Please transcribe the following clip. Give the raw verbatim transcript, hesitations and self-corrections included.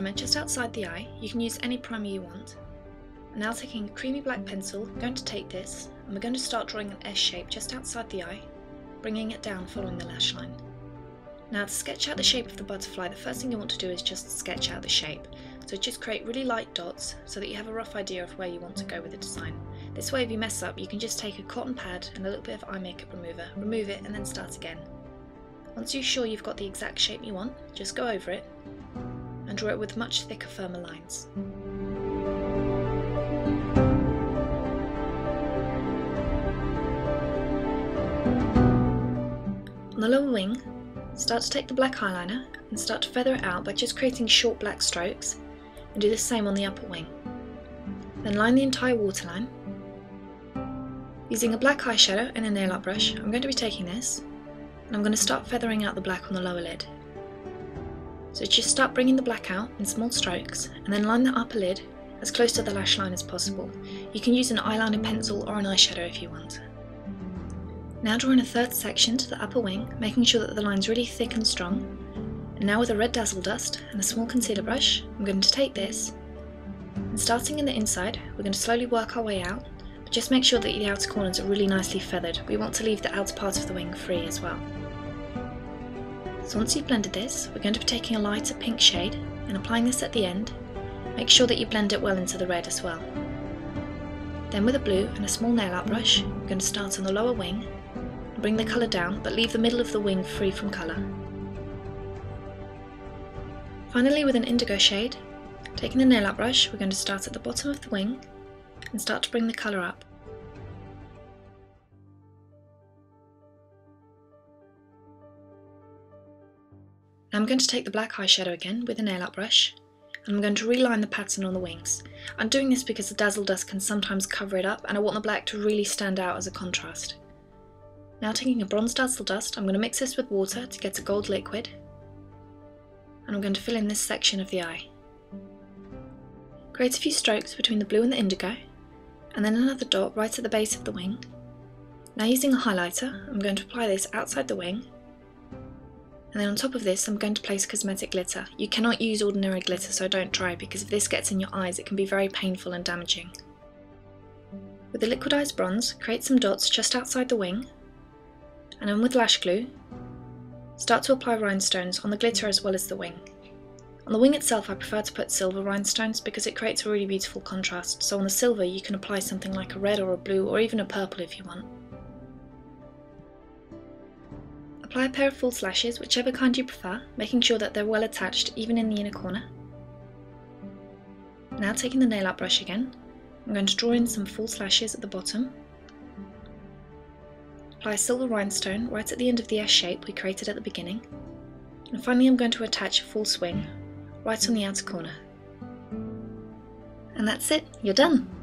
primer just outside the eye. You can use any primer you want. I'm now taking a creamy black pencil, I'm going to take this, and we're going to start drawing an S shape just outside the eye, bringing it down following the lash line. Now to sketch out the shape of the butterfly, the first thing you want to do is just sketch out the shape. So just create really light dots so that you have a rough idea of where you want to go with the design. This way if you mess up, you can just take a cotton pad and a little bit of eye makeup remover, remove it and then start again. Once you're sure you've got the exact shape you want, just go over it and draw it with much thicker, firmer lines. On the lower wing, start to take the black eyeliner and start to feather it out by just creating short black strokes, and do the same on the upper wing. Then line the entire waterline. Using a black eyeshadow and a nail art brush, I'm going to be taking this and I'm going to start feathering out the black on the lower lid. So just start bringing the black out in small strokes and then line the upper lid as close to the lash line as possible. You can use an eyeliner pencil or an eyeshadow if you want. Now draw in a third section to the upper wing, making sure that the line's really thick and strong. And now with a red dazzle dust and a small concealer brush, I'm going to take this, and starting in the inside, we're going to slowly work our way out, but just make sure that the outer corners are really nicely feathered. We want to leave the outer part of the wing free as well. So once you've blended this, we're going to be taking a lighter pink shade and applying this at the end. Make sure that you blend it well into the red as well. Then with a blue and a small nail art brush, we're going to start on the lower wing. Bring the colour down, but leave the middle of the wing free from colour. Finally, with an indigo shade, taking the nail art brush, we're going to start at the bottom of the wing and start to bring the colour up. Now I'm going to take the black eyeshadow again with a nail art brush, and I'm going to reline the pattern on the wings. I'm doing this because the dazzle dust can sometimes cover it up, and I want the black to really stand out as a contrast. Now taking a bronze dazzle dust, I'm going to mix this with water to get a gold liquid, and I'm going to fill in this section of the eye. Create a few strokes between the blue and the indigo, and then another dot right at the base of the wing. Now using a highlighter, I'm going to apply this outside the wing, and then on top of this I'm going to place cosmetic glitter. You cannot use ordinary glitter, so don't try, because if this gets in your eyes it can be very painful and damaging. With the liquidized bronze, create some dots just outside the wing, and then with lash glue, start to apply rhinestones on the glitter as well as the wing. On the wing itself I prefer to put silver rhinestones because it creates a really beautiful contrast, so on the silver you can apply something like a red or a blue or even a purple if you want. Apply a pair of false lashes, whichever kind you prefer, making sure that they're well attached even in the inner corner. Now taking the nail art brush again, I'm going to draw in some false lashes at the bottom. Apply a silver rhinestone right at the end of the S shape we created at the beginning, and finally I'm going to attach a false wing right on the outer corner. And that's it, you're done!